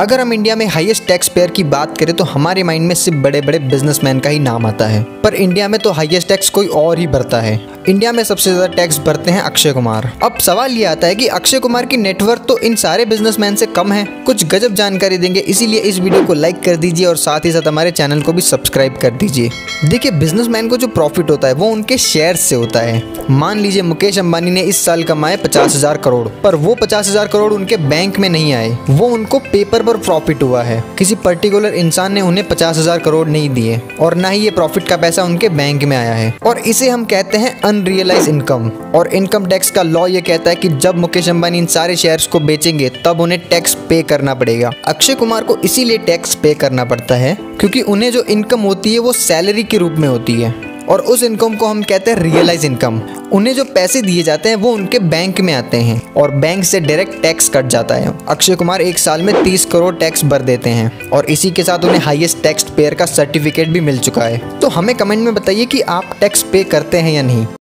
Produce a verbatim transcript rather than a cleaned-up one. अगर हम इंडिया में हाईएस्ट टैक्स पेयर की बात करें तो हमारे माइंड में सिर्फ बड़े बड़े बिजनेसमैन का ही नाम आता है, पर इंडिया में तो हाईएस्ट टैक्स कोई और ही भरता है। इंडिया में सबसे ज़्यादा टैक्स भरते हैं अक्षय कुमार। अब सवाल ये आता है कि अक्षय कुमार की नेटवर्थ तो इन सारे बिजनेसमैन से कम है। कुछ गजब जानकारी देंगे, इसीलिए इस वीडियो को लाइक कर दीजिए और साथ ही साथ हमारे चैनल को भी सब्सक्राइब कर दीजिए। देखिए, बिजनेसमैन को जो प्रॉफिट होता है वो उनके शेयर से होता है। मान लीजिए मुकेश अम्बानी ने इस साल कमाए पचास हजार करोड़, पर वो पचास हजार करोड़ उनके बैंक में नहीं आए, वो उनको पेपर पर प्रॉफिट हुआ है। किसी पर्टिकुलर इंसान ने उन्हें पचास हजार करोड़ नहीं दिए और ना ही ये प्रॉफिट का पैसा उनके बैंक में आया है, और इसे हम कहते हैं अनरियलाइज इनकम। और इनकम टैक्स का लॉ ये कहता है कि जब मुकेश अम्बानी इन सारे शेयर्स को बेचेंगे तब उन्हें टैक्स पे करना पड़ेगा। अक्षय कुमार को इसीलिए टैक्स पे करना पड़ता है क्योंकि उन्हें जो इनकम होती है वो सैलरी के रूप में होती है, और उस इनकम को हम कहते हैं रियलाइज इनकम। उन्हें जो पैसे दिए जाते हैं वो उनके बैंक में आते हैं और बैंक से डायरेक्ट टैक्स कट जाता है। अक्षय कुमार एक साल में तीस करोड़ टैक्स भर देते हैं और इसी के साथ उन्हें हाईएस्ट टैक्स पेयर का सर्टिफिकेट भी मिल चुका है। तो हमें कमेंट में बताइए कि आप टैक्स पे करते हैं या नहीं।